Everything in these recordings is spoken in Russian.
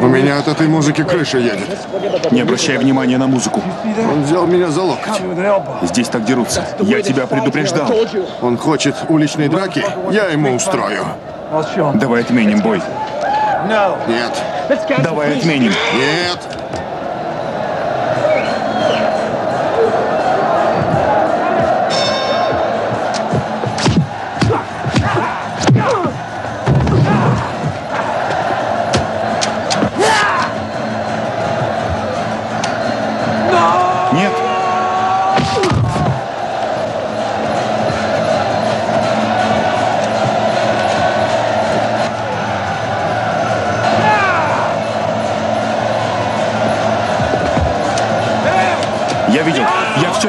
У меня от этой музыки крыша едет. Не обращай внимания на музыку. Он взял меня за локоть. Здесь так дерутся. Я тебя предупреждал. Он хочет уличной драки, я ему устрою. Давай отменим бой. Нет. Давай отменим. Нет.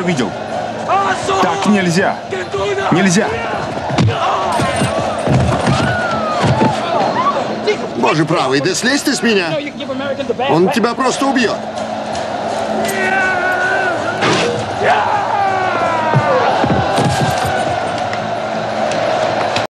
Видел. Так нельзя. Нельзя. Боже правый, да слезь ты с меня. Он тебя просто убьет.